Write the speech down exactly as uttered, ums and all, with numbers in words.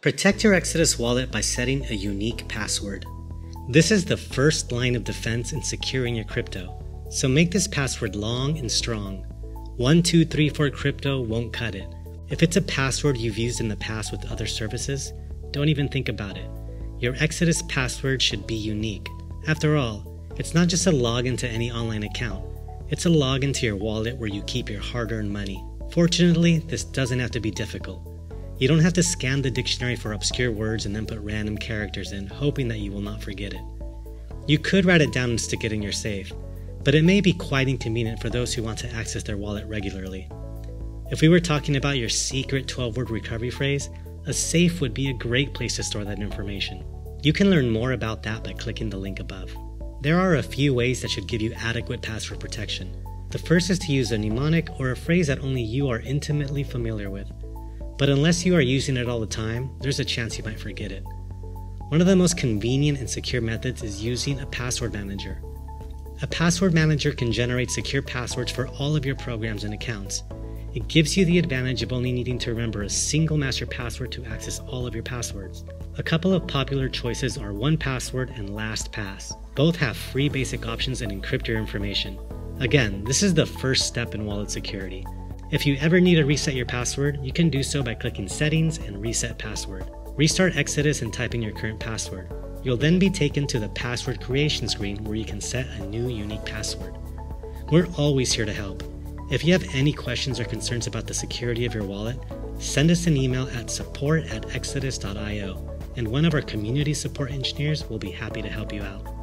Protect your Exodus wallet by setting a unique password. This is the first line of defense in securing your crypto, so make this password long and strong. one two three four crypto won't cut it. If it's a password you've used in the past with other services, don't even think about it. Your Exodus password should be unique. After all, it's not just a login to any online account. It's a login to your wallet where you keep your hard-earned money. Fortunately, this doesn't have to be difficult. You don't have to scan the dictionary for obscure words and then put random characters in, hoping that you will not forget it. You could write it down and stick it in your safe, but it may be quite inconvenient for those who want to access their wallet regularly. If we were talking about your secret twelve-word recovery phrase, a safe would be a great place to store that information. You can learn more about that by clicking the link above. There are a few ways that should give you adequate password protection. The first is to use a mnemonic or a phrase that only you are intimately familiar with. But unless you are using it all the time, there's a chance you might forget it. One of the most convenient and secure methods is using a password manager. A password manager can generate secure passwords for all of your programs and accounts. It gives you the advantage of only needing to remember a single master password to access all of your passwords. A couple of popular choices are one password and LastPass. Both have free basic options and encrypt your information. Again, this is the first step in wallet security. If you ever need to reset your password, you can do so by clicking Settings and Reset Password. Restart Exodus and type in your current password. You'll then be taken to the password creation screen where you can set a new unique password. We're always here to help. If you have any questions or concerns about the security of your wallet, send us an email at support at exodus dot i o, and one of our community support engineers will be happy to help you out.